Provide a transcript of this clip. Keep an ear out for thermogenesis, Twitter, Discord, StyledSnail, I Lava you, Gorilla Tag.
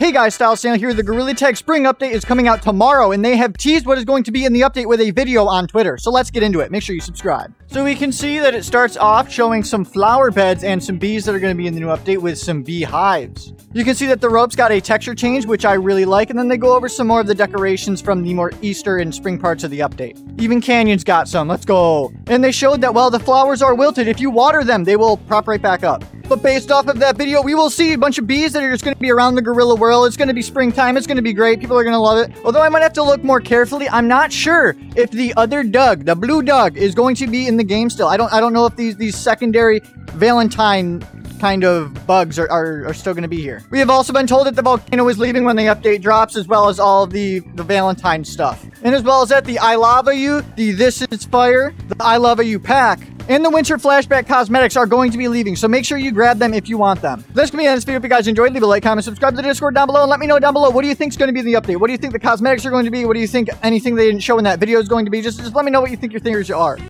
Hey guys, StyledSnail here. The Gorilla Tag Spring Update is coming out tomorrow, and they have teased what is going to be in the update with a video on Twitter. So let's get into it. Make sure you subscribe. So we can see that it starts off showing some flower beds and some bees that are going to be in the new update with some beehives. You can see that the ropes got a texture change, which I really like, and then they go over some more of the decorations from the more Easter and spring parts of the update. Even canyons got some. Let's go. And they showed that while the flowers are wilted, if you water them, they will prop right back up. But based off of that video, we will see a bunch of bees that are just going to be around the gorilla world. It's going to be springtime. It's going to be great. People are going to love it. Although I might have to look more carefully. I'm not sure if the other Doug, the blue Doug, is going to be in the game still. I don't know if these secondary Valentine kind of bugs are still going to be here. We have also been told that the volcano is leaving when the update drops, as well as all the Valentine stuff. And as well as that, the I Lava You, the This Is Fire, the I Lava You pack, and the Winter Flashback Cosmetics are going to be leaving, so make sure you grab them if you want them. That's going to be this video. If you guys enjoyed, leave a like, comment, subscribe to the Discord down below, and let me know down below, what do you think is going to be in the update? What do you think the cosmetics are going to be? What do you think anything they didn't show in that video is going to be? Just let me know what you think your theories are.